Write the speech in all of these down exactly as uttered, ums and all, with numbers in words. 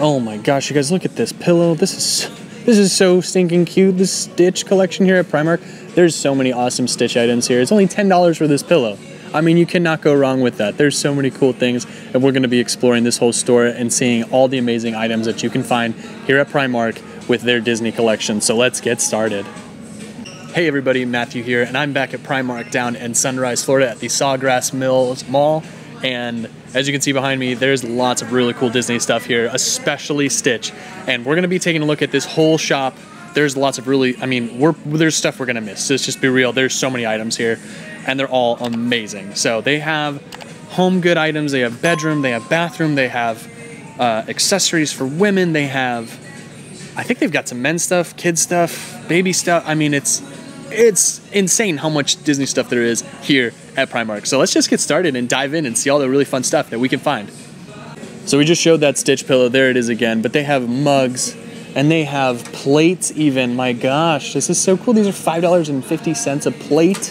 Oh my gosh, you guys, look at this pillow. This is this is so stinking cute. This Stitch collection here at Primark. There's so many awesome Stitch items here. It's only ten dollars for this pillow. I mean, you cannot go wrong with that. There's so many cool things, and we're going to be exploring this whole store and seeing all the amazing items that you can find here at Primark with their Disney collection. So let's get started. Hey everybody, Matthew here, and I'm back at Primark down in Sunrise, Florida at the Sawgrass Mills Mall. And as you can see behind me, there's lots of really cool Disney stuff here, especially Stitch. And we're gonna be taking a look at this whole shop. There's lots of really, I mean, we're, there's stuff we're gonna miss. So let's just be real, there's so many items here, and they're all amazing. So they have home good items, they have bedroom, they have bathroom, they have uh, accessories for women, they have, I think they've got some men's stuff, kids stuff, baby stuff. I mean, it's, it's insane how much Disney stuff there is here at Primark. So let's just get started and dive in and see all the really fun stuff that we can find. So we just showed that Stitch pillow, there it is again, but they have mugs and they have plates even. My gosh, this is so cool. These are five dollars and fifty cents a plate.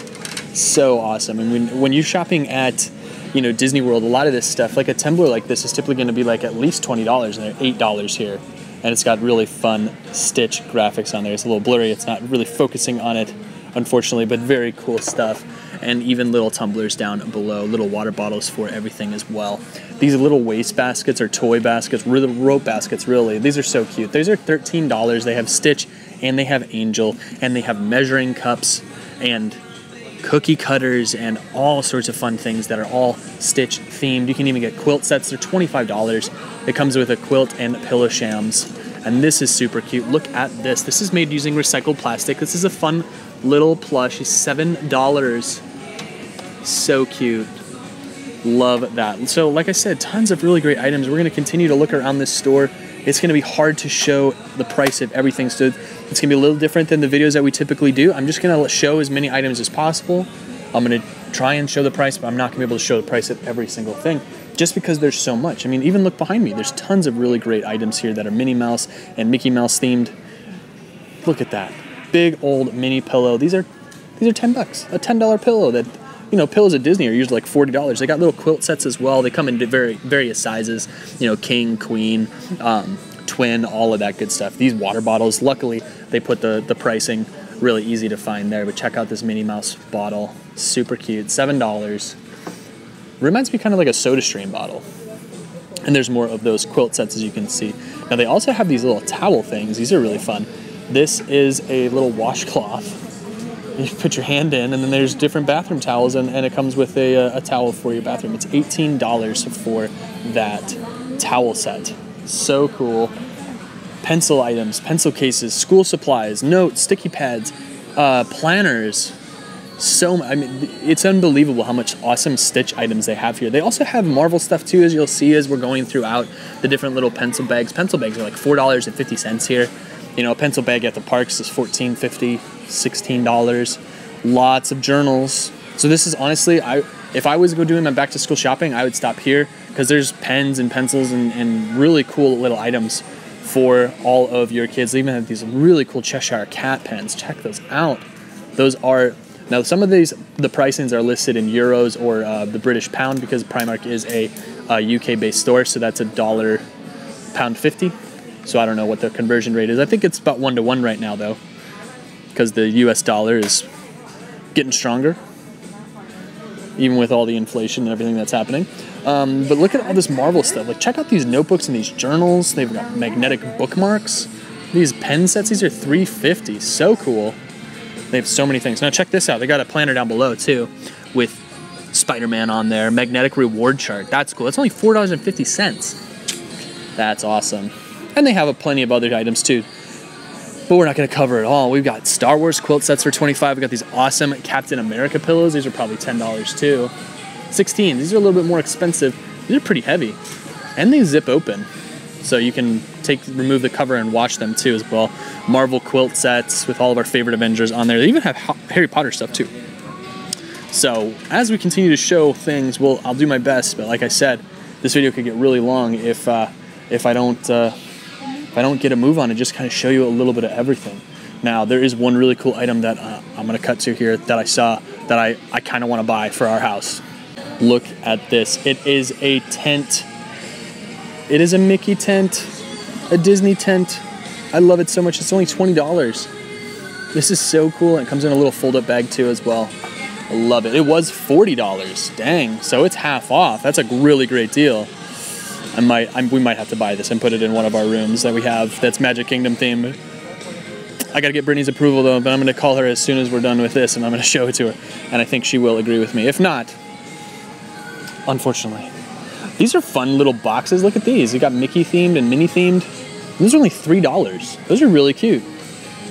So awesome. And when, when you're shopping at, you know, Disney World, a lot of this stuff, like a tumbler like this is typically gonna be like at least twenty dollars, and they're eight dollars here. And it's got really fun Stitch graphics on there. It's a little blurry, it's not really focusing on it, unfortunately, but very cool stuff. And even little tumblers down below, little water bottles for everything as well. These little waste baskets or toy baskets, really rope baskets, really. These are so cute. These are thirteen dollars. They have Stitch and they have Angel and they have measuring cups and cookie cutters and all sorts of fun things that are all Stitch themed. You can even get quilt sets. They're twenty-five dollars. It comes with a quilt and pillow shams. And this is super cute. Look at this. This is made using recycled plastic. This is a fun little plush. It's seven dollars. So cute. Love that. So like I said, tons of really great items. We're going to continue to look around this store. It's going to be hard to show the price of everything, so it's going to be a little different than the videos that we typically do. I'm just going to show as many items as possible. I'm going to try and show the price, but I'm not going to be able to show the price of every single thing just because there's so much. I mean, even look behind me. There's tons of really great items here that are Minnie Mouse and Mickey Mouse themed. Look at that. Big old mini pillow. These are these are ten bucks. A ten dollar pillow that, you know, pillows at Disney are usually like forty dollars. They got little quilt sets as well. They come in very various sizes, you know, king, queen, um, twin, all of that good stuff. These water bottles, luckily, they put the, the pricing really easy to find there, but check out this Minnie Mouse bottle. Super cute, seven dollars. Reminds me kind of like a SodaStream bottle. And there's more of those quilt sets, as you can see. Now, they also have these little towel things. These are really fun. This is a little washcloth. You put your hand in, and then there's different bathroom towels, and, and it comes with a, a towel for your bathroom. It's eighteen dollars for that towel set. So cool. Pencil items, pencil cases, school supplies, notes, sticky pads, uh, planners. So, I mean, it's unbelievable how much awesome Stitch items they have here. They also have Marvel stuff too, as you'll see as we're going throughout the different little pencil bags. Pencil bags are like four dollars and fifty cents here. You know, a pencil bag at the parks is fourteen fifty, sixteen dollars. Lots of journals. So this is honestly, I if I was doing my back to school shopping, I would stop here because there's pens and pencils and, and really cool little items for all of your kids. They even have these really cool Cheshire Cat pens. Check those out. Those are, now some of these, the pricings are listed in euros or uh, the British pound because Primark is a, a U K-based store, so that's a dollar, pound fifty. So I don't know what the conversion rate is. I think it's about one to one right now though, because the U S dollar is getting stronger, even with all the inflation and everything that's happening. Um, but look at all this Marvel stuff. Like check out these notebooks and these journals. They've got magnetic bookmarks. These pen sets, these are three fifty, so cool. They have so many things. Now check this out. They got a planner down below too with Spider-Man on there, magnetic reward chart. That's cool. That's only four dollars and fifty cents. That's awesome. And they have a plenty of other items too, but we're not going to cover it all. We've got Star Wars quilt sets for twenty-five dollars. We've got these awesome Captain America pillows. These are probably ten dollars too. sixteen dollars. These are a little bit more expensive. These are pretty heavy, and they zip open, so you can take remove the cover and wash them too as well. Marvel quilt sets with all of our favorite Avengers on there. They even have Harry Potter stuff too. So as we continue to show things, well, I'll do my best. But like I said, this video could get really long if uh, if I don't. Uh, If I don't get a move on it, just kind of show you a little bit of everything. Now, there is one really cool item that uh, I'm going to cut to here that I saw that I, I kind of want to buy for our house. Look at this. It is a tent. It is a Mickey tent. a Disney tent. I love it so much. It's only twenty dollars. This is so cool, and it comes in a little fold-up bag too as well. I love it. It was forty dollars. Dang, so it's half off. That's a really great deal. I might, I'm, we might have to buy this and put it in one of our rooms that we have that's Magic Kingdom themed. I gotta get Brittany's approval though, but I'm gonna call her as soon as we're done with this and I'm gonna show it to her. And I think she will agree with me. If not, unfortunately. These are fun little boxes. Look at these. You got Mickey themed and Minnie themed. Those are only three dollars. Those are really cute.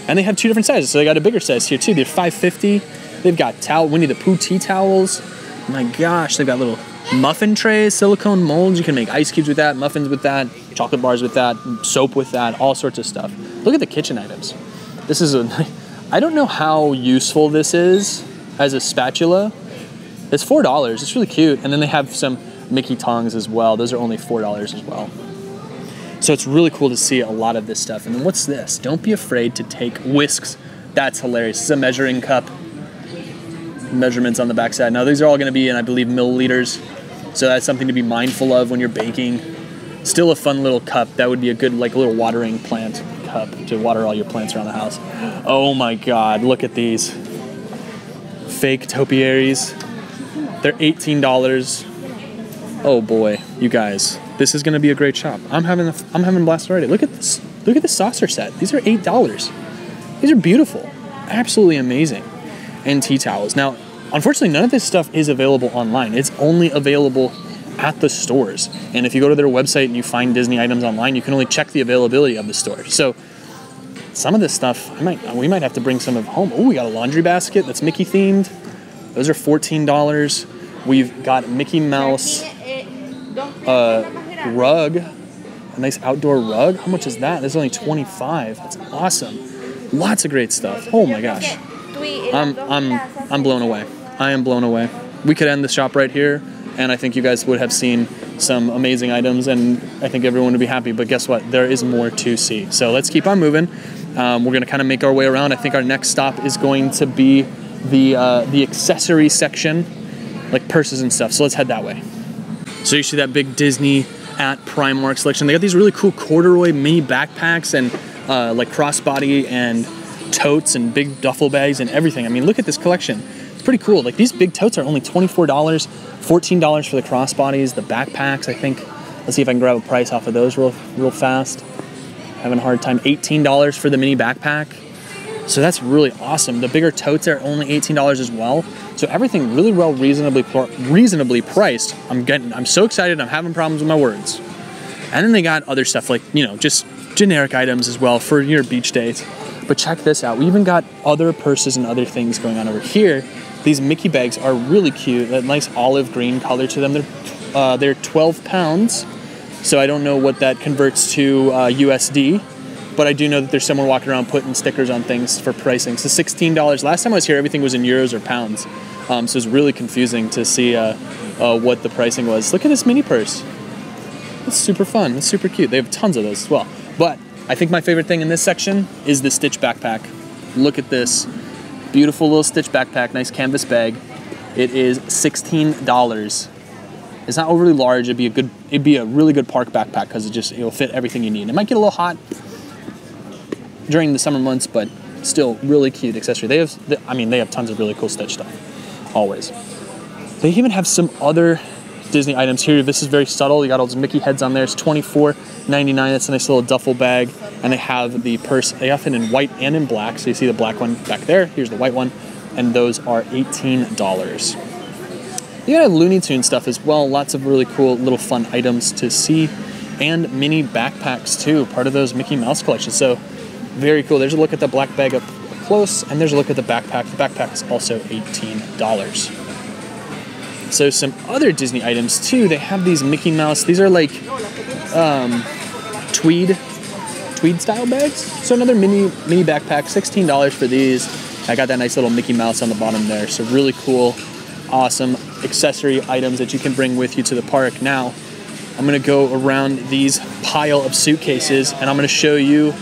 And they have two different sizes, so they got a bigger size here too. They're five fifty. They've got towel, Winnie the Pooh tea towels. My gosh, they've got little muffin trays, silicone molds. You can make ice cubes with that, muffins with that, chocolate bars with that, soap with that, all sorts of stuff. Look at the kitchen items. This is a, I don't know how useful this is as a spatula. It's four dollars, it's really cute. And then they have some Mickey tongs as well. Those are only four dollars as well. So it's really cool to see a lot of this stuff. And then what's this? Don't be afraid to take whisks. That's hilarious. This is a measuring cup. Measurements on the backside. Now these are all gonna be in, I believe, milliliters. So that's something to be mindful of when you're baking. Still a fun little cup. That would be a good like little watering plant cup to water all your plants around the house. Oh my God, look at these. Fake topiaries. They're eighteen dollars. Oh boy, you guys, this is gonna be a great shop. I'm having a, I'm having a blast already. Look at this, look at this saucer set. These are eight dollars. These are beautiful, absolutely amazing. And tea towels. Now, unfortunately, none of this stuff is available online. It's only available at the stores. And if you go to their website and you find Disney items online, you can only check the availability of the store. So some of this stuff, I might, we might have to bring some of home. Oh, we got a laundry basket that's Mickey themed. Those are fourteen dollars. We've got Mickey Mouse uh, rug, a nice outdoor rug. How much is that? There's only twenty-five. That's awesome. Lots of great stuff. Oh my gosh. I'm, I'm, I'm blown away. I am blown away. We could end the shop right here, and I think you guys would have seen some amazing items, and I think everyone would be happy, but guess what? There is more to see. So let's keep on moving. Um, we're gonna kind of make our way around. I think our next stop is going to be the, uh, the accessory section, like purses and stuff, so let's head that way. So you see that big Disney at Primark selection. They got these really cool corduroy mini backpacks and uh, like crossbody and totes and big duffel bags and everything. I mean, look at this collection. It's pretty cool. Like these big totes are only twenty-four dollars, fourteen dollars for the crossbodies, the backpacks, I think. Let's see if I can grab a price off of those real, real fast. Having a hard time. eighteen dollars for the mini backpack. So that's really awesome. The bigger totes are only eighteen dollars as well. So everything really well, reasonably, reasonably priced. I'm getting, I'm so excited. I'm having problems with my words. And then they got other stuff like, you know, just generic items as well for your beach date. But check this out. We even got other purses and other things going on over here. These Mickey bags are really cute. That nice olive green color to them. They're, uh, they're twelve pounds. So I don't know what that converts to uh, U S D, but I do know that there's someone walking around putting stickers on things for pricing. So sixteen dollars. Last time I was here, everything was in euros or pounds. Um, so it's really confusing to see uh, uh, what the pricing was. Look at this mini purse. It's super fun. It's super cute. They have tons of those as well. But I think my favorite thing in this section is the Stitch backpack. Look at this beautiful little Stitch backpack, nice canvas bag. It is sixteen dollars. It's not overly large. It'd be a good, it'd be a really good park backpack because it just, it'll fit everything you need. It might get a little hot during the summer months, but still really cute accessory. They have, I mean, they have tons of really cool Stitch stuff, always. They even have some other Disney items here. This is very subtle. You got all those Mickey heads on there. It's twenty-four ninety-nine. That's a nice little duffel bag. And they have the purse. They often in white and in black. So you see the black one back there. Here's the white one. And those are eighteen dollars. You got Looney Tunes stuff as well. Lots of really cool little fun items to see. And mini backpacks too. Part of those Mickey Mouse collections. So very cool. There's a look at the black bag up close. And there's a look at the backpack. The backpack is also eighteen dollars. So some other Disney items too. They have these Mickey Mouse. These are like um, tweed, tweed style bags. So another mini mini backpack, sixteen dollars for these. I got that nice little Mickey Mouse on the bottom there. So really cool, awesome accessory items that you can bring with you to the park. Now, I'm gonna go around these pile of suitcases and I'm gonna show you,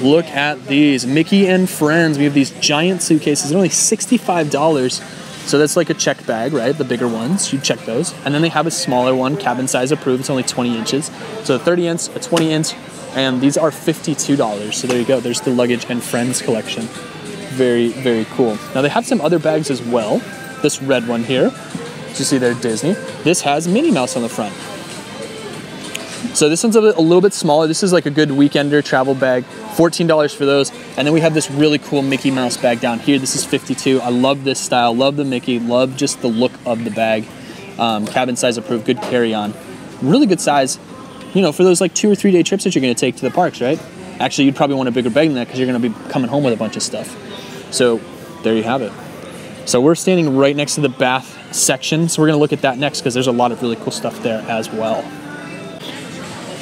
look at these, Mickey and Friends. We have these giant suitcases. They're only sixty-five dollars. So that's like a check bag, right? The bigger ones, you check those. And then they have a smaller one, cabin size approved. It's only twenty inches. So a thirty inch, a twenty inch, and these are fifty-two dollars. So there you go. There's the luggage and friends collection. Very, very cool. Now they have some other bags as well. This red one here, you see there, Disney. This has Minnie Mouse on the front. So this one's a little bit smaller. This is like a good weekender travel bag, fourteen dollars for those. And then we have this really cool Mickey Mouse bag down here. This is fifty-two dollars. I love this style, love the Mickey, love just the look of the bag. Um, cabin size approved, good carry-on. Really good size, you know, for those like two or three day trips that you're gonna take to the parks, right? Actually, you'd probably want a bigger bag than that because you're gonna be coming home with a bunch of stuff. So there you have it. So we're standing right next to the bath section. So we're gonna look at that next because there's a lot of really cool stuff there as well.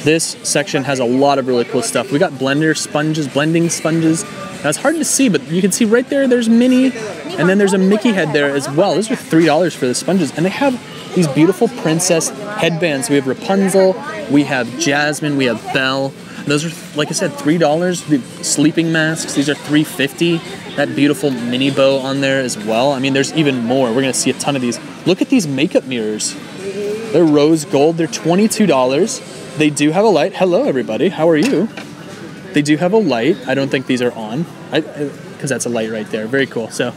This section has a lot of really cool stuff. We got blender sponges, blending sponges. Now it's hard to see, but you can see right there, there's Minnie, and then there's a Mickey head there as well. Those are three dollars for the sponges. And they have these beautiful princess headbands. We have Rapunzel, we have Jasmine, we have Belle. Those are, like I said, three dollars. The sleeping masks, these are three fifty. That beautiful mini bow on there as well. I mean, there's even more. We're gonna see a ton of these. Look at these makeup mirrors. They're rose gold, they're twenty-two dollars. They do have a light. Hello, everybody. How are you? They do have a light. I don't think these are on, because that's a light right there. Very cool. So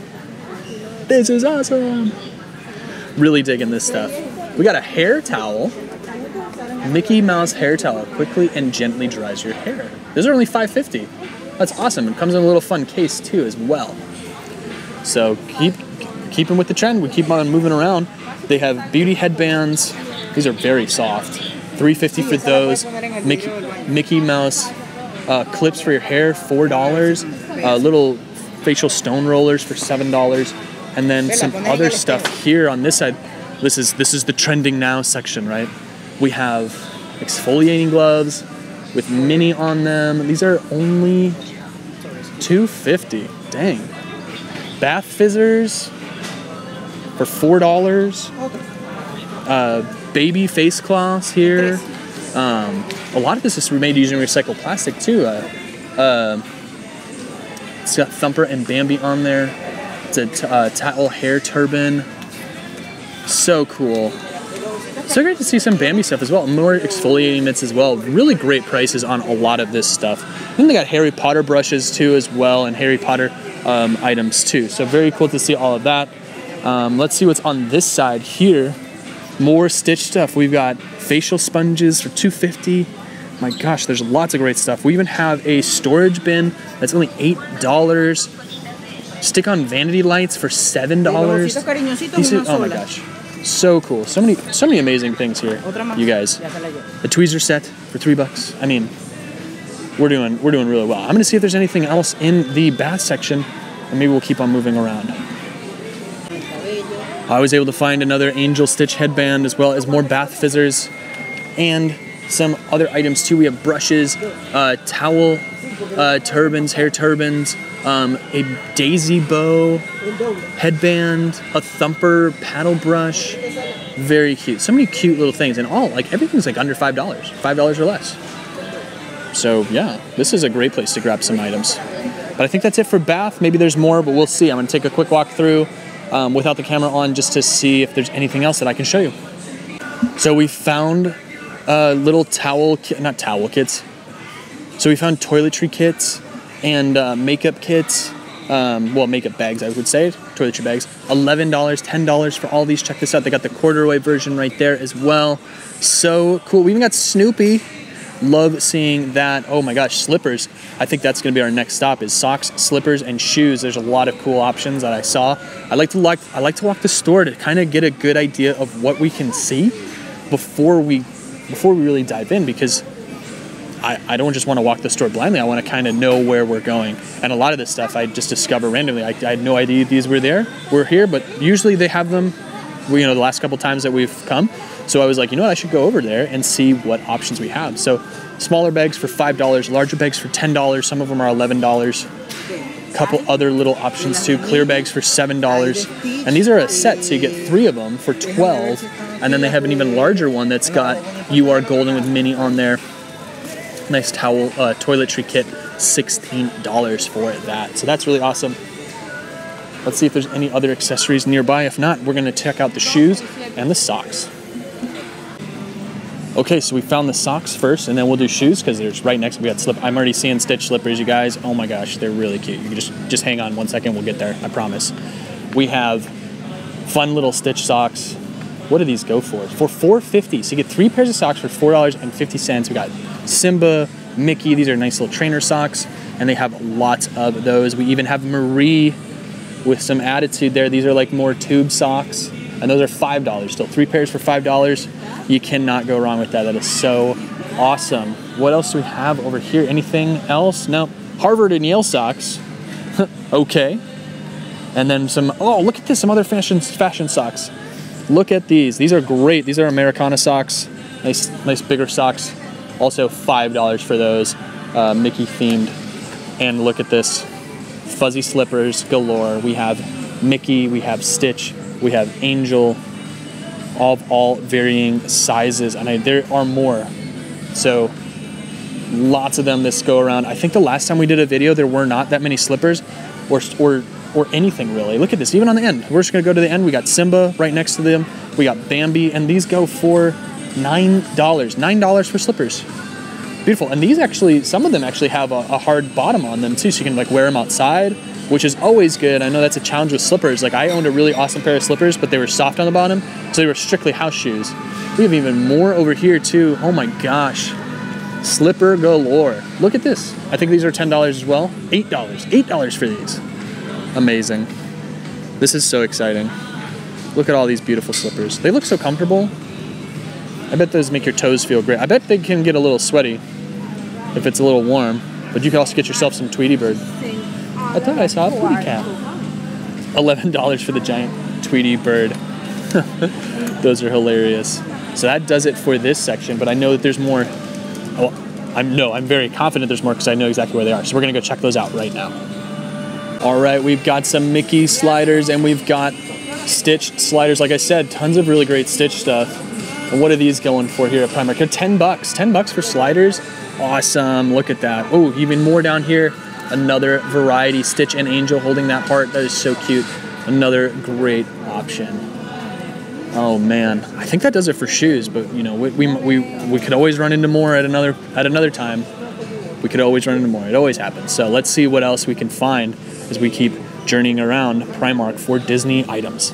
this is awesome. Really digging this stuff. We got a hair towel. Mickey Mouse hair towel. Quickly and gently dries your hair. These are only five fifty. That's awesome. It comes in a little fun case, too, as well. So keep keeping with the trend. We keep on moving around. They have beauty headbands. These are very soft. three fifty for those. Mickey, Mickey Mouse uh, clips for your hair, four dollars. Uh, little facial stone rollers for seven dollars. And then some other stuff here on this side. This is this is the trending now section, right? We have exfoliating gloves with Minnie on them. These are only two fifty. Dang. Bath fizzers for four dollars. Uh, baby face cloths here. Um, a lot of this is made using recycled plastic too. Uh, uh, it's got Thumper and Bambi on there. It's a t uh, towel hair turban. So cool. So great to see some Bambi stuff as well. More exfoliating mitts as well. Really great prices on a lot of this stuff. Then they got Harry Potter brushes too as well, and Harry Potter um, items too. So very cool to see all of that. Um, let's see what's on this side here. More Stitch stuff. We've got facial sponges for two fifty. My gosh, there's lots of great stuff. We even have a storage bin that's only eight dollars. Stick-on vanity lights for seven dollars. These are, oh my gosh, so cool. So many, so many amazing things here, you guys. A tweezer set for three bucks. I mean, we're doing, we're doing really well. I'm gonna see if there's anything else in the bath section, and maybe we'll keep on moving around. I was able to find another Angel Stitch headband, as well as more bath fizzers and some other items too. We have brushes, uh, towel, uh, turbans, hair turbans, um, a Daisy bow, headband, a Thumper paddle brush. Very cute. So many cute little things, and all, like, everything's like under five dollars, five dollars or less. So yeah, this is a great place to grab some items. But I think that's it for bath. Maybe there's more, but we'll see. I'm gonna take a quick walk through Um, without the camera on, just to see if there's anything else that I can show you. So we found uh, little towel, ki not towel kits. So we found toiletry kits and uh, makeup kits. Um, well, makeup bags, I would say, toiletry bags. eleven dollars, ten dollars for all these. Check this out. They got the corduroy version right there as well. So cool. We even got Snoopy. Love seeing that. Oh my gosh, slippers. I think that's gonna be our next stop, is socks, slippers, and shoes. There's a lot of cool options that I saw. I like to like, I like to walk the store to kind of get a good idea of what we can see before we before we really dive in, because I, I don't just want to walk the store blindly. I want to kind of know where we're going. And a lot of this stuff I just discover randomly. I, I had no idea these were there. We're here, but usually they have them, you know, the last couple times that we've come. So I was like, you know what, I should go over there and see what options we have. So smaller bags for five dollars, larger bags for ten dollars. Some of them are eleven dollars. A couple other little options too. Clear bags for seven dollars. And these are a set, so you get three of them for twelve dollars. And then they have an even larger one that's got You Are Golden with Minnie on there. Nice towel, uh, toiletry kit, sixteen dollars for that. So that's really awesome. Let's see if there's any other accessories nearby. If not, we're gonna check out the shoes and the socks. Okay, so we found the socks first, and then we'll do shoes because there's right next. We got slip. I'm already seeing Stitch slippers, you guys. Oh my gosh, they're really cute. You can just just hang on one second, we'll get there. I promise. We have fun little Stitch socks. What do these go for? For four fifty. So you get three pairs of socks for four dollars and fifty cents. We got Simba, Mickey. These are nice little trainer socks, and they have lots of those. We even have Marie with some attitude there. These are like more tube socks, and those are five dollars. Still three pairs for five dollars. You cannot go wrong with that. That is so awesome. What else do we have over here? Anything else? No. Harvard and Yale socks. Okay. And then some, oh, look at this, some other fashion, fashion socks. Look at these. These are great. These are Americana socks. Nice, nice bigger socks. Also five dollars for those, uh, Mickey themed. And look at this, fuzzy slippers galore. We have Mickey, we have Stitch, we have Angel, all of all varying sizes. And I, there are more. So lots of them this go around. I think the last time we did a video, there were not that many slippers or, or or anything really. Look at this, even on the end. We're just gonna go to the end. We got Simba right next to them. We got Bambi, and these go for nine dollars. nine dollars for slippers. Beautiful, and these actually, some of them actually have a, a hard bottom on them too, so you can like wear them outside, which is always good. I know that's a challenge with slippers. Like I owned a really awesome pair of slippers, but they were soft on the bottom, so they were strictly house shoes. We have even more over here too. Oh my gosh. Slipper galore. Look at this. I think these are ten dollars as well. eight dollars, eight dollars for these. Amazing. This is so exciting. Look at all these beautiful slippers. They look so comfortable. I bet those make your toes feel great. I bet they can get a little sweaty if it's a little warm, but you can also get yourself some Tweety Bird. I thought I saw a Tweety cat. eleven dollars for the giant Tweety Bird. Those are hilarious. So that does it for this section, but I know that there's more. Oh, I'm, no, I'm very confident there's more because I know exactly where they are. So we're gonna go check those out right now. All right, we've got some Mickey sliders and we've got Stitch sliders. Like I said, tons of really great Stitch stuff. And what are these going for here at Primark? They're ten bucks, ten bucks for sliders. Awesome, look at that. Oh, even more down here. Another variety, Stitch and Angel holding that heart. That is so cute. Another great option. Oh man, I think that does it for shoes, but you know, we, we, we, we could always run into more at another, at another time. We could always run into more, it always happens. So let's see what else we can find as we keep journeying around Primark for Disney items.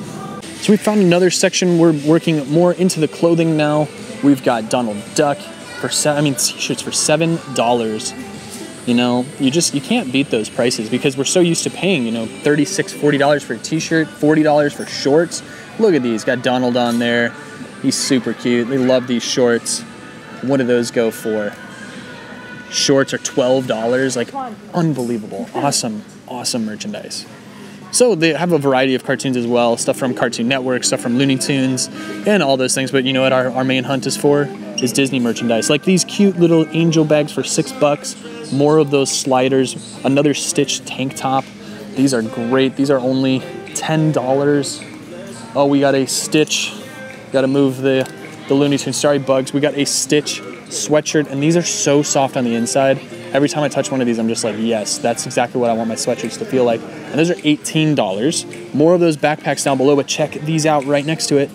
So we found another section. We're working more into the clothing now. We've got Donald Duck for se I mean, t-shirts for seven dollars. You know, you just, you can't beat those prices because we're so used to paying, you know, thirty-six, forty dollars for a t-shirt, forty dollars for shorts. Look at these, got Donald on there. He's super cute, they love these shorts. What do those go for? Shorts are twelve dollars, like unbelievable. Awesome, awesome merchandise. So they have a variety of cartoons as well, stuff from Cartoon Network, stuff from Looney Tunes, and all those things. But you know what our, our main hunt is for? Is Disney merchandise. Like these cute little angel bags for six bucks, more of those sliders, another Stitch tank top. These are great, these are only ten dollars. Oh, we got a Stitch, gotta move the, the Looney Tunes, sorry bugs. We got a Stitch sweatshirt, and these are so soft on the inside. Every time I touch one of these, I'm just like, yes, that's exactly what I want my sweatshirts to feel like. And those are eighteen dollars. More of those backpacks down below, but check these out right next to it.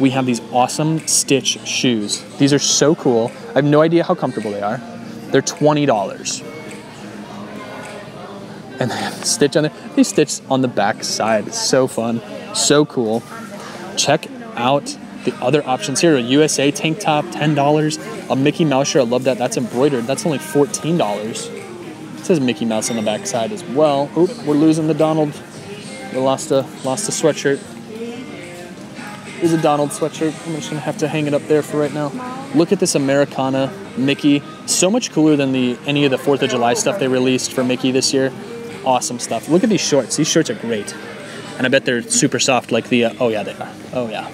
We have these awesome Stitch shoes. These are so cool. I have no idea how comfortable they are. They're twenty dollars. And they have Stitch on there. They stitch on the back side. It's so fun, so cool. Check out the other options here, a U S A tank top, ten dollars. A Mickey Mouse shirt, I love that. That's embroidered. That's only fourteen dollars. It says Mickey Mouse on the back side as well. Oop, we're losing the Donald. We lost a, lost a sweatshirt. There's a Donald sweatshirt. I'm just gonna have to hang it up there for right now. Look at this Americana Mickey. So much cooler than the any of the fourth of July stuff they released for Mickey this year. Awesome stuff. Look at these shorts. These shorts are great. And I bet they're super soft like the, uh, oh yeah, they are. Oh yeah.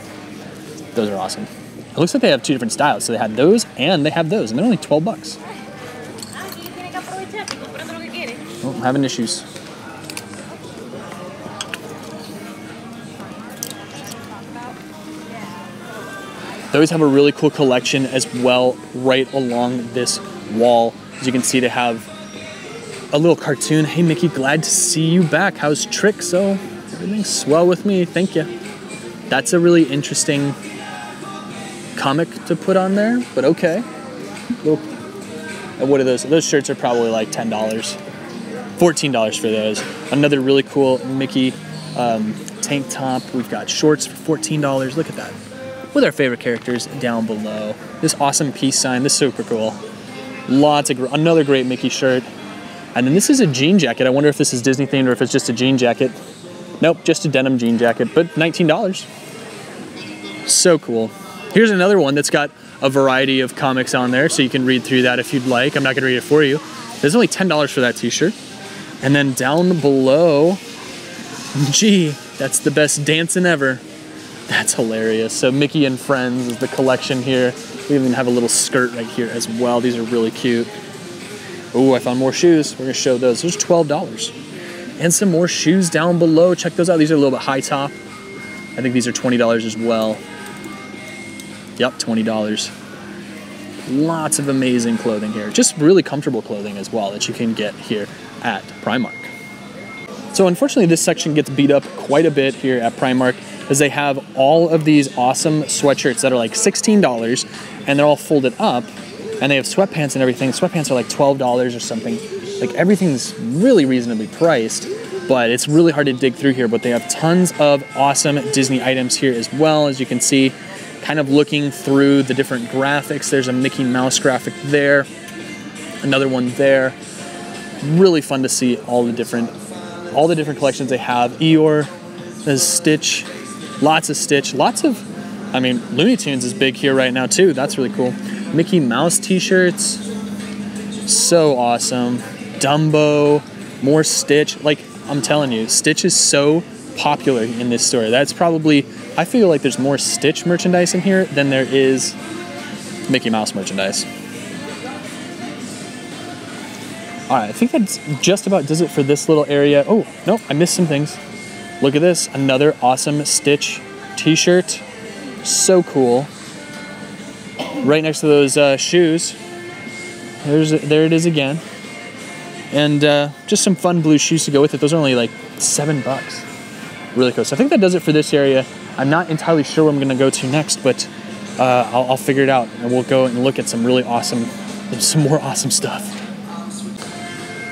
Those are awesome. It looks like they have two different styles. So they had those and they have those, and they're only twelve bucks. Oh, I'm having issues. They always have a really cool collection as well right along this wall. As you can see, they have a little cartoon. Hey Mickey, glad to see you back. How's Trixo? Everything's swell with me, thank you. That's a really interesting comic to put on there, but okay. Little, and what are those? Those shirts are probably like ten dollars, fourteen dollars for those. Another really cool Mickey um, tank top. We've got shorts for fourteen dollars, look at that. With our favorite characters down below. This awesome peace sign, this is super cool. Lots of, another great Mickey shirt. And then this is a jean jacket. I wonder if this is Disney themed or if it's just a jean jacket. Nope, just a denim jean jacket, but nineteen dollars. So cool. Here's another one that's got a variety of comics on there, so you can read through that if you'd like. I'm not gonna read it for you. There's only ten dollars for that t-shirt. And then down below, gee, that's the best dancing ever. That's hilarious. So Mickey and Friends is the collection here. We even have a little skirt right here as well. These are really cute. Oh, I found more shoes. We're gonna show those. There's twelve dollars. And some more shoes down below. Check those out. These are a little bit high top. I think these are twenty dollars as well. Yep, twenty dollars. Lots of amazing clothing here. Just really comfortable clothing as well that you can get here at Primark. So unfortunately, this section gets beat up quite a bit here at Primark as they have all of these awesome sweatshirts that are like sixteen dollars and they're all folded up and they have sweatpants and everything. Sweatpants are like twelve dollars or something. Like everything's really reasonably priced, but it's really hard to dig through here, but they have tons of awesome Disney items here as well, as you can see. Kind of looking through the different graphics. There's a Mickey Mouse graphic there, another one there. Really fun to see all the different, all the different collections they have. Eeyore, there's Stitch, lots of Stitch, lots of, I mean, Looney Tunes is big here right now too. That's really cool. Mickey Mouse t-shirts, so awesome. Dumbo, more Stitch. Like I'm telling you, Stitch is so popular in this store. That's probably, I feel like there's more Stitch merchandise in here than there is Mickey Mouse merchandise. All right, I think that just about does it for this little area. Oh, nope, I missed some things. Look at this, another awesome Stitch t-shirt. So cool. Right next to those uh, shoes. There's, there it is again. And uh, just some fun blue shoes to go with it. Those are only like seven bucks. Really cool. So I think that does it for this area. I'm not entirely sure where I'm going to go to next, but uh, I'll, I'll figure it out and we'll go and look at some really awesome, some more awesome stuff.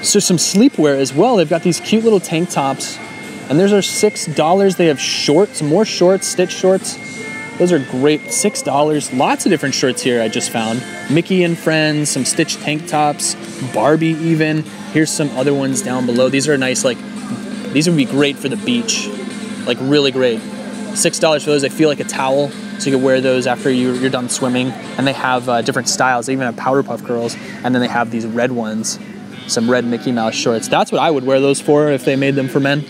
So some sleepwear as well. They've got these cute little tank tops and those are six dollars. They have shorts, more shorts, Stitch shorts. Those are great, six dollars. Lots of different shorts here I just found. Mickey and Friends, some Stitch tank tops, Barbie even. Here's some other ones down below. These are nice, like, these would be great for the beach. Like really great. six dollars for those. They feel like a towel, so you can wear those after you, you're done swimming. And they have uh, different styles. They even have Powder Puff Girls, and then they have these red ones, some red Mickey Mouse shorts. That's what I would wear those for if they made them for men.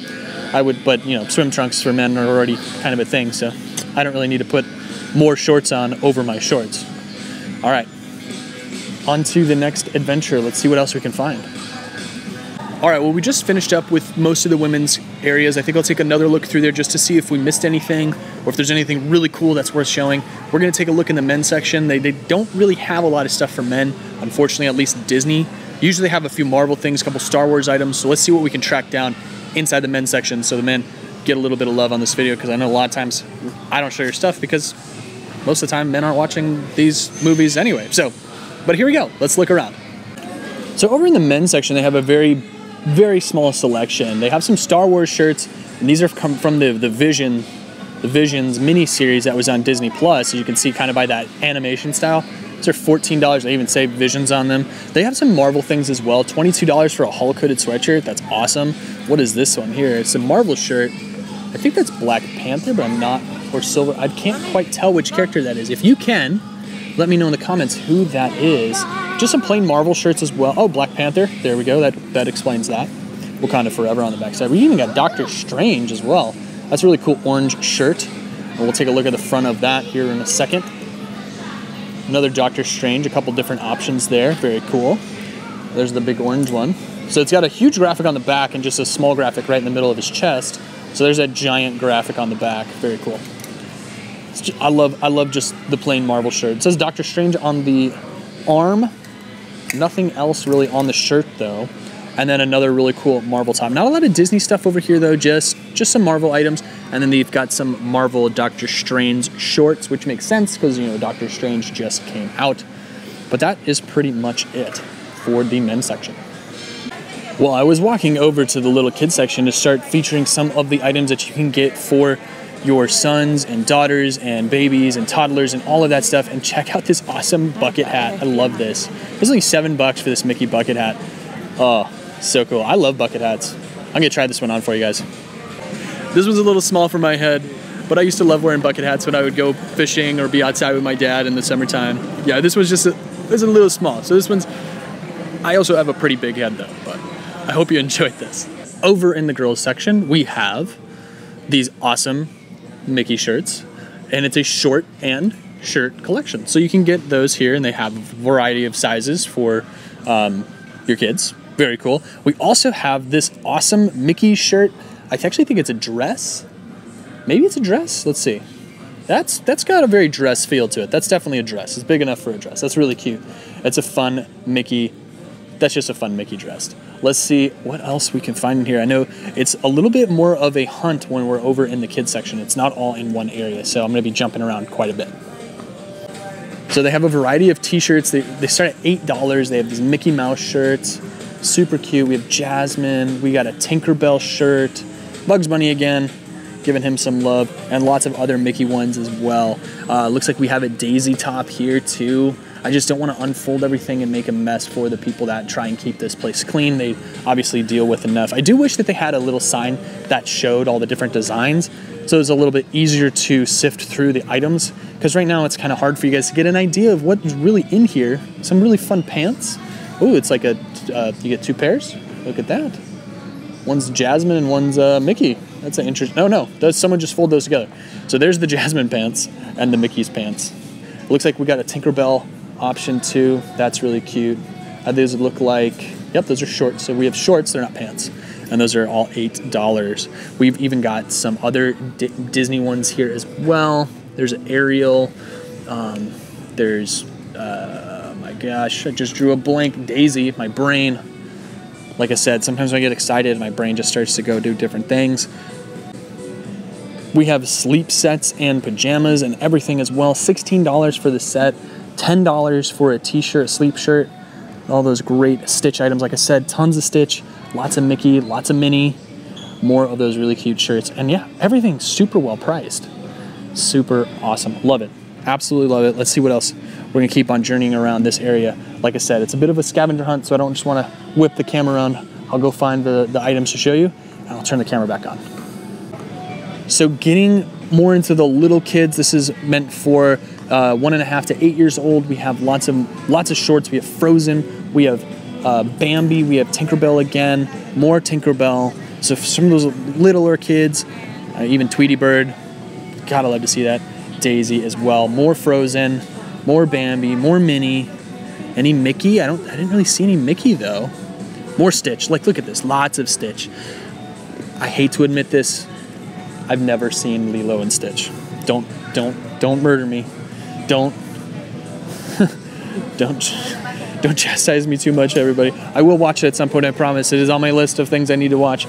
I would, but you know, swim trunks for men are already kind of a thing, so I don't really need to put more shorts on over my shorts. All right, on to the next adventure. Let's see what else we can find. All right, well, we just finished up with most of the women's areas. I think I'll take another look through there just to see if we missed anything or if there's anything really cool that's worth showing. We're gonna take a look in the men's section. They, they don't really have a lot of stuff for men, unfortunately, at least Disney. Usually have a few Marvel things, a couple Star Wars items, so let's see what we can track down inside the men's section so the men get a little bit of love on this video, because I know a lot of times I don't show your stuff because most of the time men aren't watching these movies anyway. So, but here we go, let's look around. So over in the men's section, they have a very very small selection. They have some Star Wars shirts, and these are come from the, the Vision, the Visions miniseries that was on Disney Plus, as you can see kind of by that animation style. These are fourteen dollars, they even say Visions on them. They have some Marvel things as well, twenty-two dollars for a Hulk-hooded sweatshirt, that's awesome. What is this one here? It's a Marvel shirt, I think that's Black Panther, but I'm not, or Silver, I can't quite tell which character that is. If you can, let me know in the comments who that is. Just some plain Marvel shirts as well. Oh, Black Panther. There we go. That that explains that. Wakanda Forever on the backside. We even got Doctor Strange as well. That's a really cool orange shirt. And we'll take a look at the front of that here in a second. Another Doctor Strange. A couple different options there. Very cool. There's the big orange one. So it's got a huge graphic on the back and just a small graphic right in the middle of his chest. So there's that giant graphic on the back. Very cool. It's just, I love I love just the plain Marvel shirt. It says Doctor Strange on the arm. Nothing else really on the shirt though. and then another really cool Marvel time. Not a lot of Disney stuff over here though, just, just some Marvel items. And then they've got some Marvel Doctor Strange shorts, which makes sense because, you know, Doctor Strange just came out. But that is pretty much it for the men's section. Well, I was walking over to the little kids section to start featuring some of the items that you can get for your sons and daughters and babies and toddlers and all of that stuff. And check out this awesome bucket hat. I love this. It's only seven bucks for this Mickey bucket hat. Oh, so cool. I love bucket hats. I'm gonna try this one on for you guys. This one's a little small for my head, but I used to love wearing bucket hats when I would go fishing or be outside with my dad in the summertime. Yeah, this one's just a, this is a little small. So this one's, I also have a pretty big head though, but I hope you enjoyed this. Over in the girls section, we have these awesome Mickey shirts, and it's a short and shirt collection. So you can get those here, and they have a variety of sizes for um, your kids. Very cool. We also have this awesome Mickey shirt. I actually think it's a dress. Maybe it's a dress. Let's see. That's that's got a very dress feel to it. That's definitely a dress. It's big enough for a dress. That's really cute. It's a fun Mickey. That's just a fun Mickey dress. Let's see what else we can find in here. I know it's a little bit more of a hunt when we're over in the kids section. It's not all in one area, so I'm gonna be jumping around quite a bit. So they have a variety of t-shirts. They, they start at eight dollars. They have these Mickey Mouse shirts. Super cute. We have Jasmine. We got a Tinkerbell shirt. Bugs Bunny again, giving him some love, and lots of other Mickey ones as well. Uh, looks like we have a Daisy top here too. I just don't want to unfold everything and make a mess for the people that try and keep this place clean. They obviously deal with enough. I do wish that they had a little sign that showed all the different designs, so it's a little bit easier to sift through the items, because right now it's kind of hard for you guys to get an idea of what's really in here. Some really fun pants. Ooh, it's like a, uh, you get two pairs. Look at that. One's Jasmine and one's uh, Mickey. That's an interesting, oh no, does someone just fold those together. So there's the Jasmine pants and the Mickey's pants. Looks like we got a Tinkerbell option two. That's really cute. Uh, these look like, yep, those are shorts. So we have shorts, they're not pants. And those are all eight dollars. We've even got some other D Disney ones here as well. There's Ariel. Um, there's, uh, my gosh, I just drew a blank. Daisy, my brain. Like I said, sometimes when I get excited, my brain just starts to go do different things. We have sleep sets and pajamas and everything as well. sixteen dollars for the set, ten dollars for a t-shirt, sleep shirt, all those great Stitch items. Like I said, tons of Stitch, lots of Mickey, lots of Minnie, more of those really cute shirts. And yeah, everything's super well priced. Super awesome. Love it. Absolutely love it. Let's see what else. We're gonna keep on journeying around this area. Like I said, it's a bit of a scavenger hunt, so I don't just wanna whip the camera around. I'll go find the, the items to show you, and I'll turn the camera back on. So getting more into the little kids, this is meant for uh, one and a half to eight years old. We have lots of, lots of shorts. We have Frozen, we have uh, Bambi, we have Tinkerbell again, more Tinkerbell. So for some of those littler kids, uh, even Tweety Bird, gotta love to see that. Daisy as well, more Frozen, more Bambi, more Minnie. Any Mickey? I don't I didn't really see any Mickey though. More Stitch. Like look at this, lots of Stitch. I hate to admit this, I've never seen Lilo and Stitch. Don't don't don't murder me. Don't don't don't chastise me too much, everybody. I will watch it at some point, I promise. It is on my list of things I need to watch.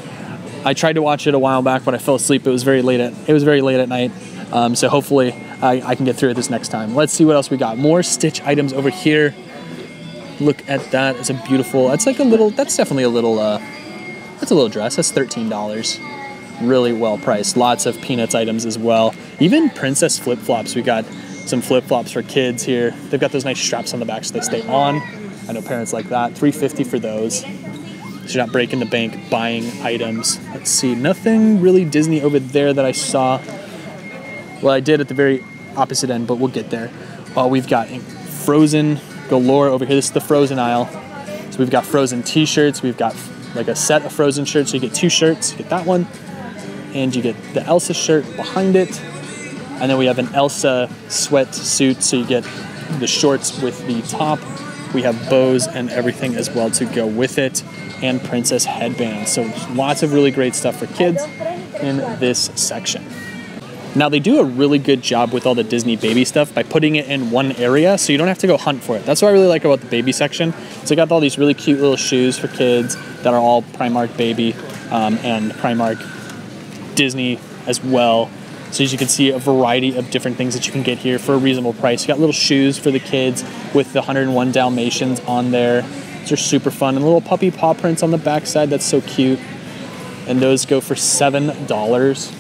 I tried to watch it a while back, but I fell asleep. It was very late at it was very late at night. Um, so hopefully I, I can get through it this next time. Let's see what else we got. More Stitch items over here. Look at that. It's a beautiful, it's like a little, that's definitely a little, uh, that's a little dress. That's thirteen dollars. Really well priced. Lots of Peanuts items as well. Even princess flip-flops. We got some flip-flops for kids here. They've got those nice straps on the back so they stay on. I know parents like that. three fifty for those. So you're not breaking the bank buying items. Let's see. Nothing really Disney over there that I saw. Well, I did at the very opposite end, but we'll get there. Uh, we've got Frozen galore over here. This is the Frozen aisle. So we've got Frozen t-shirts. We've got like a set of Frozen shirts. So you get two shirts. You get that one. And you get the Elsa shirt behind it. And then we have an Elsa sweatsuit. So you get the shorts with the top. We have bows and everything as well to go with it. And princess headbands. So lots of really great stuff for kids in this section. Now they do a really good job with all the Disney baby stuff by putting it in one area so you don't have to go hunt for it. That's what I really like about the baby section. So I got all these really cute little shoes for kids that are all Primark baby um, and Primark Disney as well. So as you can see, a variety of different things that you can get here for a reasonable price. You got little shoes for the kids with the one hundred and one Dalmatians on there. Those are super fun. And little puppy paw prints on the backside. That's so cute. And those go for seven dollars.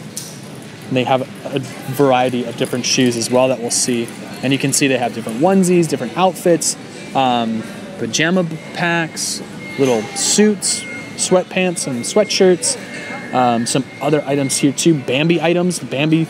And they have a variety of different shoes as well that we'll see. And you can see they have different onesies, different outfits, um, pajama packs, little suits, sweatpants and sweatshirts. Um, some other items here too, Bambi items, Bambi,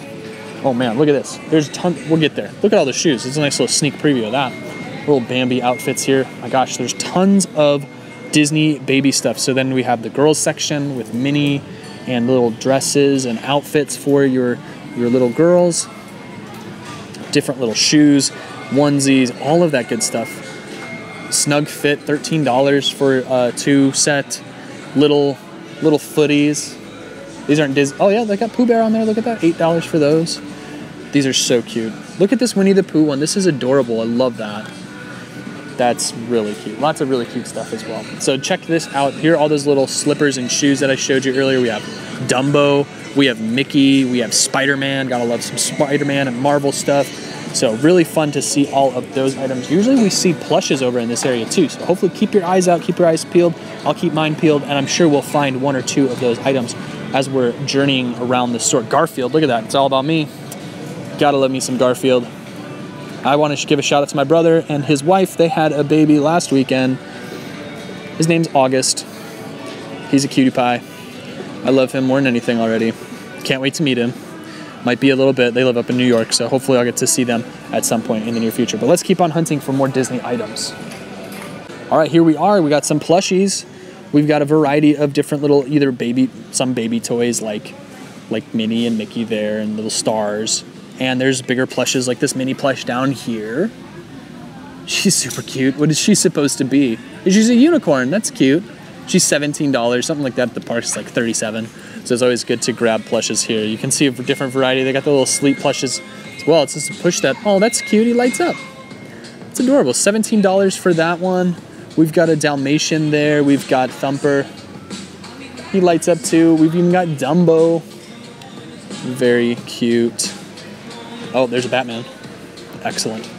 oh man, look at this. There's a ton, we'll get there. Look at all the shoes. It's a nice little sneak preview of that. Little Bambi outfits here. My gosh, there's tons of Disney baby stuff. So then we have the girls section with Minnie and little dresses and outfits for your, your little girls. Different little shoes, onesies, all of that good stuff. Snug Fit, thirteen dollars for a two set. Little, little footies. These aren't Disney. Oh yeah, they got Pooh Bear on there. Look at that, eight dollars for those. These are so cute. Look at this Winnie the Pooh one. This is adorable. I love that. That's really cute. Lots of really cute stuff as well. So check this out. Here are all those little slippers and shoes that I showed you earlier. We have Dumbo. We have Mickey. We have Spider-Man. Gotta love some Spider-Man and Marvel stuff. So really fun to see all of those items. Usually we see plushes over in this area too. So hopefully keep your eyes out, keep your eyes peeled. I'll keep mine peeled, and I'm sure we'll find one or two of those items as we're journeying around the store. Garfield, look at that, it's all about me. Gotta love me some Garfield. I wanna give a shout out to my brother and his wife. They had a baby last weekend. His name's August. He's a cutie pie. I love him more than anything already. Can't wait to meet him. Might be a little bit. They live up in New York, so hopefully I'll get to see them at some point in the near future. But let's keep on hunting for more Disney items. All right, here we are. We got some plushies. We've got a variety of different little, either baby, some baby toys like, like Minnie and Mickey there, and little stars. And there's bigger plushes like this Minnie plush down here. She's super cute. What is she supposed to be? She's a unicorn. That's cute. She's seventeen dollars, something like that. At the park's like thirty-seven. So it's always good to grab plushes here. You can see a different variety. They got the little sleep plushes as well. It's just a push that, oh, that's cute. He lights up. It's adorable. seventeen dollars for that one. We've got a Dalmatian there. We've got Thumper. He lights up too. We've even got Dumbo. Very cute. Oh, there's a Batman. Excellent.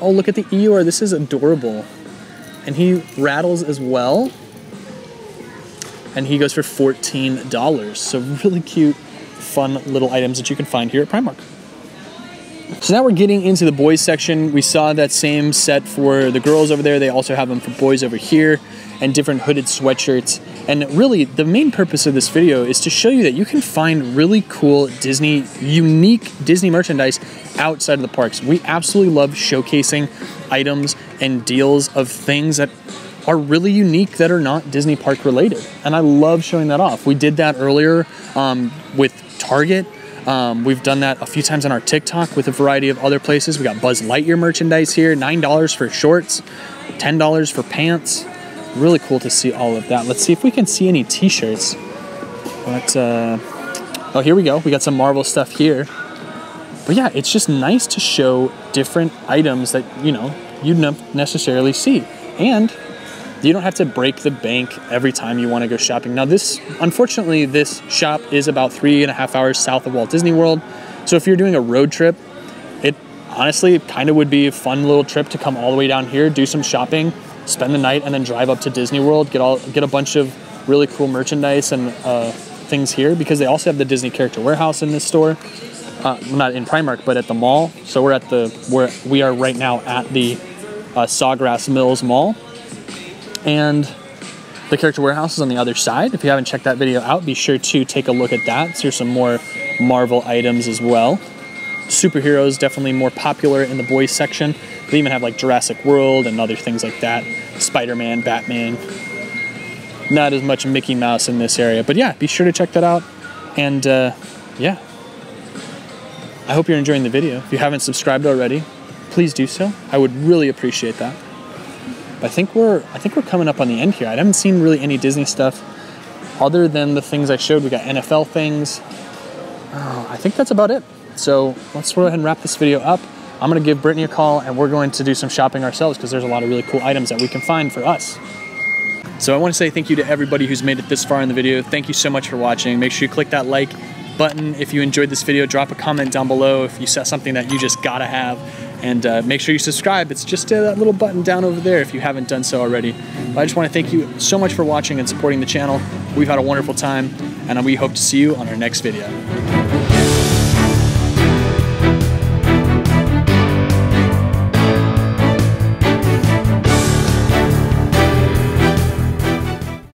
Oh, look at the Eeyore. This is adorable. And he rattles as well. And he goes for fourteen dollars. So really cute, fun little items that you can find here at Primark. So now we're getting into the boys section. We saw that same set for the girls over there. They also have them for boys over here, and different hooded sweatshirts. And really, the main purpose of this video is to show you that you can find really cool Disney, unique Disney merchandise outside of the parks. We absolutely love showcasing items and deals of things that are really unique that are not Disney park related. And I love showing that off. We did that earlier um, with Target. Um, we've done that a few times on our TikTok with a variety of other places. We got Buzz Lightyear merchandise here, nine dollars for shorts, ten dollars for pants. Really cool to see all of that. Let's see if we can see any t-shirts. But, uh, oh, here we go. We got some Marvel stuff here. But yeah, it's just nice to show different items that, you know, you don't necessarily see. And you don't have to break the bank every time you want to go shopping. Now this, unfortunately, this shop is about three and a half hours south of Walt Disney World. So if you're doing a road trip, it honestly kind of would be a fun little trip to come all the way down here, do some shopping, spend the night, and then drive up to Disney World, get all get a bunch of really cool merchandise and uh, things here, because they also have the Disney Character Warehouse in this store. Uh, not in Primark, but at the mall. So we're at the, we're, we are right now at the uh, Sawgrass Mills Mall. And the Character Warehouse is on the other side. If you haven't checked that video out, be sure to take a look at that. So here's some more Marvel items as well. Superheroes, definitely more popular in the boys section. They even have like Jurassic World and other things like that. Spider-Man, Batman. Not as much Mickey Mouse in this area. But yeah, be sure to check that out. And uh, yeah, I hope you're enjoying the video. If you haven't subscribed already, please do so. I would really appreciate that. I think we're I think we're coming up on the end here. I haven't seen really any Disney stuff other than the things I showed. We got N F L things, uh, I think that's about it. So let's go ahead and wrap this video up. I'm gonna give Brittany a call and we're going to do some shopping ourselves because there's a lot of really cool items that we can find for us. So I wanna say thank you to everybody who's made it this far in the video. Thank you so much for watching. Make sure you click that like button if you enjoyed this video. Drop a comment down below if you saw something that you just gotta have. And uh, make sure you subscribe. It's just uh, that little button down over there if you haven't done so already. But I just wanna thank you so much for watching and supporting the channel. We've had a wonderful time and we hope to see you on our next video.